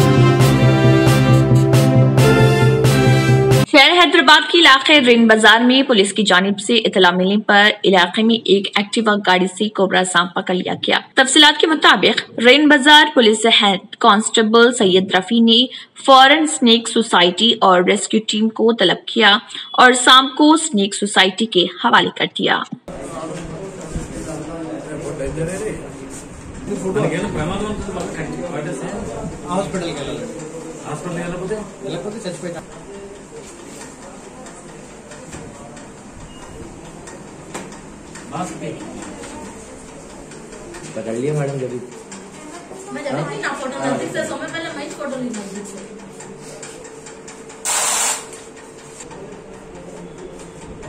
शहर हैदराबाद के इलाके रिन बाजार में पुलिस की जानिब से इतला मिलने पर इलाके में एक एक्टिवा गाड़ी से कोबरा सांप पकड़ लिया गया। तफसीलात के मुताबिक रिन बाजार police head constable Syed Rafi ने फॉरेन स्नेक सोसाइटी और रेस्क्यू टीम को तलब किया और सांप को स्नेक सोसाइटी के हवाले कर दिया। पकड़ लिया मैडम जब मैं ना फोटो नजदीक से सोमे पहले मैं फोटो ली नजदीक से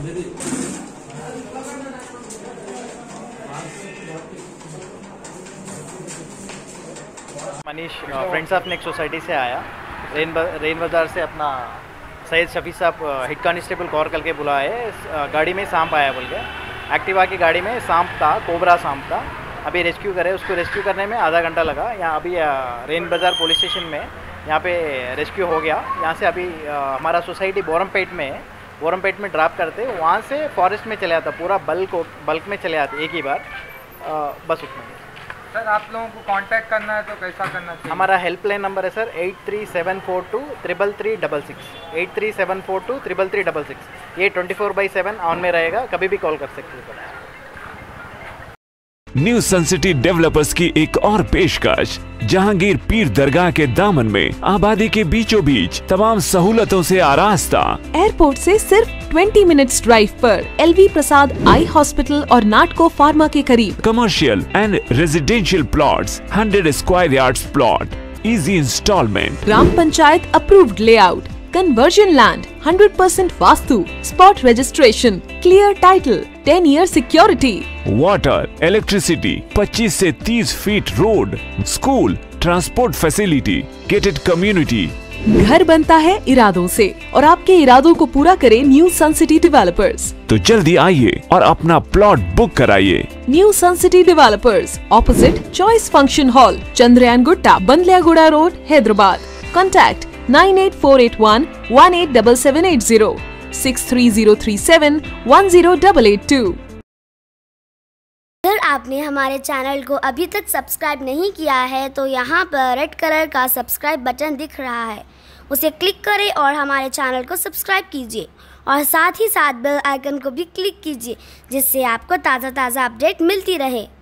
दीदी Manish friends of snake society से आया रेन बाजार से अपना सैयद शफी साहब हेड कांस्टेबल कॉल करके बुलाए गाड़ी में सांप आया बोल के एक्टिवा की गाड़ी में सांप था कोबरा सांप था। अभी रेस्क्यू करे उसको रेस्क्यू करने में आधा घंटा लगा। यहाँ अभी रेन बाज़ार पुलिस स्टेशन में यहाँ पे रेस्क्यू हो गया। यहाँ से अभी हमारा सोसाइटी बोरमपेट में है, बोरमपेट में ड्राप करते वहाँ से फॉरेस्ट में चले आता पूरा बल्क में चले आते एक ही बार बस। उसमें सर आप लोगों को कांटेक्ट करना है तो कैसा करना चाहिए? हमारा हेल्पलाइन नंबर है सर 8374233366 8374233366। ये 24/7 ऑन में रहेगा, कभी भी कॉल कर सकते हैं। न्यू सन सिटी डेवलपर्स की एक और पेशकश जहांगीर पीर दरगाह के दामन में आबादी के बीचों बीच तमाम सहूलतों से आरास्ता एयरपोर्ट से सिर्फ 20 मिनट्स ड्राइव पर L V Prasad eye hospital और नाटको फार्मा के करीब commercial and residential plots 100 square yards plot easy instalment gram panchayat approved layout conversion land 100% vastu spot registration clear title 10 year security water electricity 25 से 30 feet road school transport facility gated community. घर बनता है इरादों से और आपके इरादों को पूरा करे न्यू सन सिटी डेवलपर्स। तो जल्दी आइए और अपना प्लॉट बुक कराइए। New sun city developers opposite choice function hall Chandrayangutta Bandlaguda road Hyderabad. Contact 9848118780 6303710882। अगर आपने हमारे चैनल को अभी तक सब्सक्राइब नहीं किया है तो यहाँ पर रेड कलर का सब्सक्राइब बटन दिख रहा है, उसे क्लिक करें और हमारे चैनल को सब्सक्राइब कीजिए और साथ ही साथ बेल आइकन को भी क्लिक कीजिए जिससे आपको ताज़ा अपडेट मिलती रहे।